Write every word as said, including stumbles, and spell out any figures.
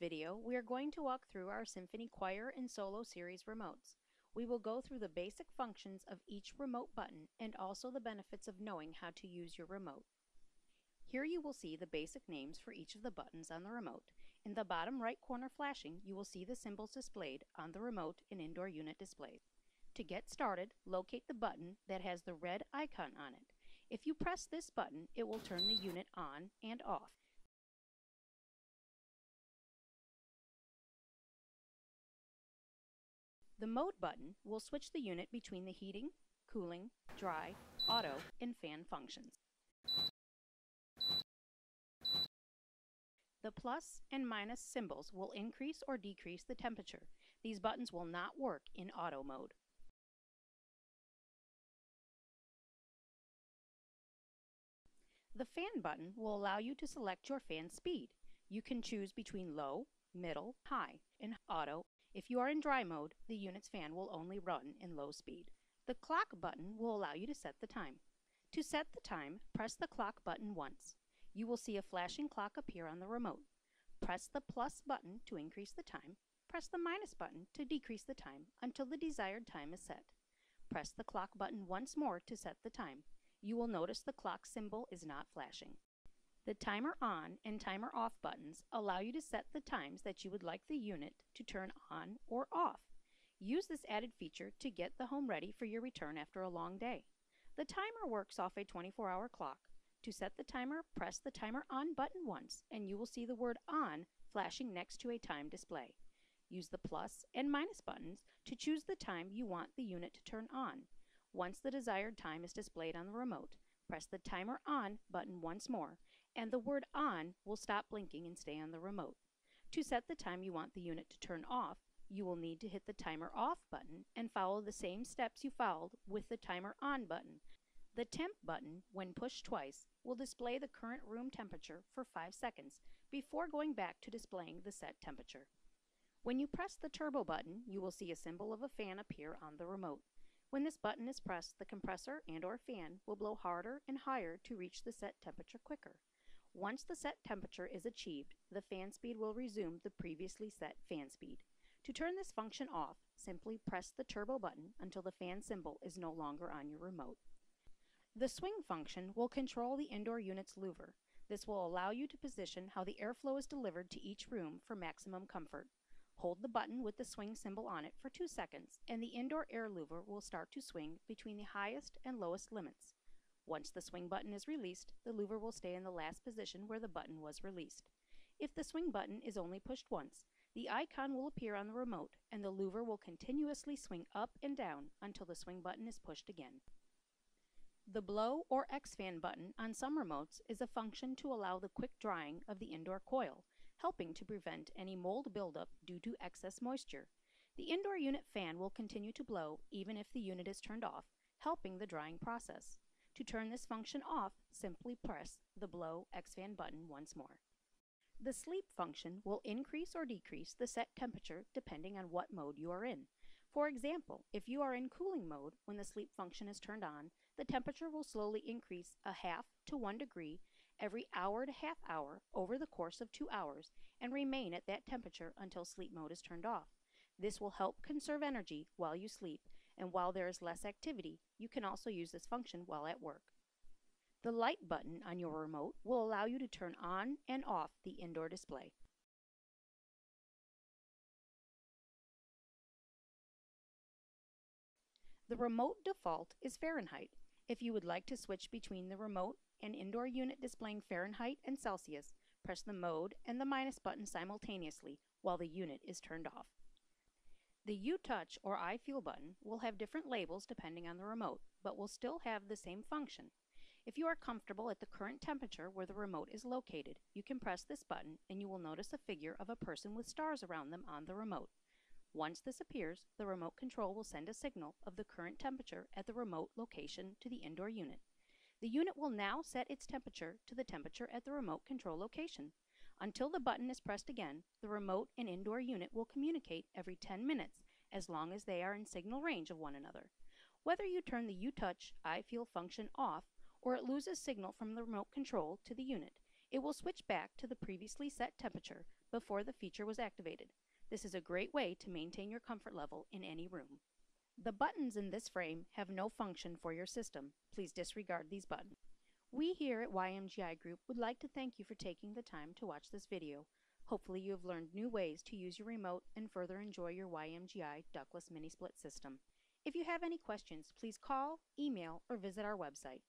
video, we are going to walk through our Symphony Choir and Solo series remotes. We will go through the basic functions of each remote button and also the benefits of knowing how to use your remote. Here you will see the basic names for each of the buttons on the remote. In the bottom right corner flashing, you will see the symbols displayed on the remote in indoor unit displays. To get started, locate the button that has the red icon on it. If you press this button, it will turn the unit on and off. The mode button will switch the unit between the heating, cooling, dry, auto, and fan functions. The plus and minus symbols will increase or decrease the temperature. These buttons will not work in auto mode. The fan button will allow you to select your fan speed. You can choose between low, middle, high, and auto. If you are in dry mode, the unit's fan will only run in low speed. The clock button will allow you to set the time. To set the time, press the clock button once. You will see a flashing clock appear on the remote. Press the plus button to increase the time. Press the minus button to decrease the time until the desired time is set. Press the clock button once more to set the time. You will notice the clock symbol is not flashing. The timer on and timer off buttons allow you to set the times that you would like the unit to turn on or off. Use this added feature to get the home ready for your return after a long day. The timer works off a twenty-four hour clock. To set the timer, press the timer on button once and you will see the word on flashing next to a time display. Use the plus and minus buttons to choose the time you want the unit to turn on. Once the desired time is displayed on the remote, press the timer on button once more, and the word on will stop blinking and stay on the remote. To set the time you want the unit to turn off, you will need to hit the timer off button and follow the same steps you followed with the timer on button. The temp button, when pushed twice, will display the current room temperature for five seconds before going back to displaying the set temperature. When you press the turbo button, you will see a symbol of a fan appear on the remote. When this button is pressed, the compressor and or fan will blow harder and higher to reach the set temperature quicker. Once the set temperature is achieved, the fan speed will resume the previously set fan speed. To turn this function off, simply press the turbo button until the fan symbol is no longer on your remote. The swing function will control the indoor unit's louver. This will allow you to position how the airflow is delivered to each room for maximum comfort. Hold the button with the swing symbol on it for two seconds, and the indoor air louver will start to swing between the highest and lowest limits. Once the swing button is released, the louver will stay in the last position where the button was released. If the swing button is only pushed once, the icon will appear on the remote, and the louver will continuously swing up and down until the swing button is pushed again. The blow or X-fan button on some remotes is a function to allow the quick drying of the indoor coil, helping to prevent any mold buildup due to excess moisture. The indoor unit fan will continue to blow even if the unit is turned off, helping the drying process. To turn this function off, simply press the blow X-fan button once more. The sleep function will increase or decrease the set temperature depending on what mode you are in. For example, if you are in cooling mode, when the sleep function is turned on, the temperature will slowly increase a half to one degree every hour to half hour over the course of two hours and remain at that temperature until sleep mode is turned off. This will help conserve energy while you sleep, and while there is less activity, you can also use this function while at work. The light button on your remote will allow you to turn on and off the indoor display. The remote default is Fahrenheit. If you would like to switch between the remote an indoor unit displaying Fahrenheit and Celsius, press the mode and the minus button simultaneously while the unit is turned off. The You Touch or I Feel button will have different labels depending on the remote, but will still have the same function. If you are comfortable at the current temperature where the remote is located, you can press this button and you will notice a figure of a person with stars around them on the remote. Once this appears, the remote control will send a signal of the current temperature at the remote location to the indoor unit. The unit will now set its temperature to the temperature at the remote control location. Until the button is pressed again, the remote and indoor unit will communicate every ten minutes as long as they are in signal range of one another. Whether you turn the You Touch, I Feel function off or it loses signal from the remote control to the unit, It will switch back to the previously set temperature before the feature was activated. This is a great way to maintain your comfort level in any room. The buttons in this frame have no function for your system. Please disregard these buttons. We here at Y M G I Group would like to thank you for taking the time to watch this video. Hopefully you have learned new ways to use your remote and further enjoy your Y M G I ductless mini split system. If you have any questions, please call, email, or visit our website.